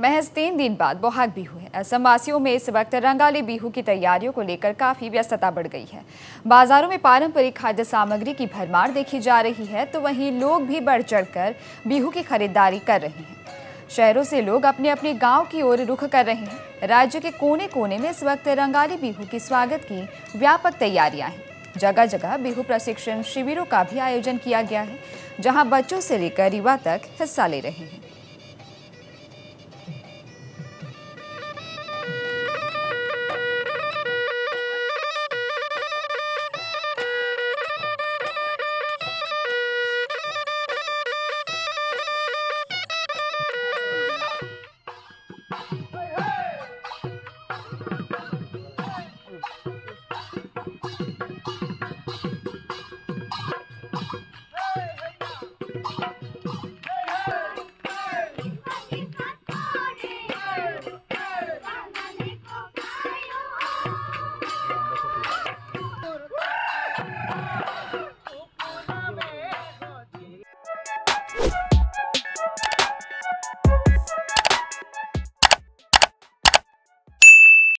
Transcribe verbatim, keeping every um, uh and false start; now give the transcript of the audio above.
महज तीन दिन बाद बोहाग बिहू है। असमवासियों में इस वक्त रंगाली बिहू की तैयारियों को लेकर काफ़ी व्यस्तता बढ़ गई है। बाजारों में पारंपरिक खाद्य सामग्री की भरमार देखी जा रही है, तो वहीं लोग भी बढ़ चढ़कर बिहू की खरीदारी कर रहे हैं। शहरों से लोग अपने अपने गांव की ओर रुख कर रहे हैं। राज्य के कोने कोने में इस वक्त रंगाली बिहू के स्वागत की व्यापक तैयारियाँ हैं। जगह जगह बिहू प्रशिक्षण शिविरों का भी आयोजन किया गया है, जहाँ बच्चों से लेकर युवा तक हिस्सा ले रहे हैं।